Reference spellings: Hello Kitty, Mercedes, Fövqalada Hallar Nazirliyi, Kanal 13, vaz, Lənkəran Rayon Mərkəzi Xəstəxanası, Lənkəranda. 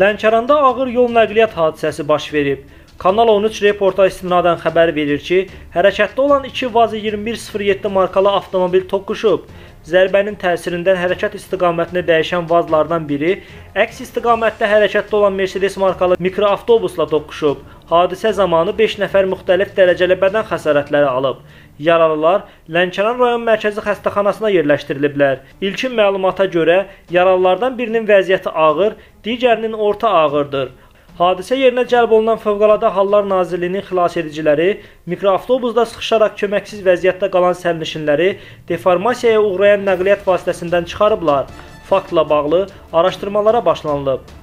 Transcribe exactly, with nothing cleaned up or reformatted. Lənkəranda ağır yol nəqliyyat hadisəsi baş verib. Kanal on üç reporta istinadən xəbər verir ki, hərəkətdə olan iki vaz iyirmi bir sıfır yeddi markalı avtomobil toqquşub. Zərbənin təsirindən hərəkət istiqamətini dəyişən vazlardan biri əks istiqamətdə hərəkətdə olan Mercedes markalı mikroavtobusla toqquşub. Hadisə zamanı beş nəfər müxtəlif dərəcəli bədən xəsarətləri alıb. Yaralılar Lənkəran Rayon Mərkəzi Xəstəxanasına yerləşdiriliblər. İlkin məlumata görə yaralılardan birinin vəziyyəti ağır, digərinin orta ağırdır. Hadisə yerinə cəlb olunan Fövqalada Hallar Nazirliyinin xilas ediciləri mikroavtobusda sıxışaraq köməksiz vəziyyətdə qalan sərnişinləri deformasiyaya uğrayan nəqliyyat vasitəsindən çıxarıblar. Faktla bağlı araşdırmalara başlanılıb.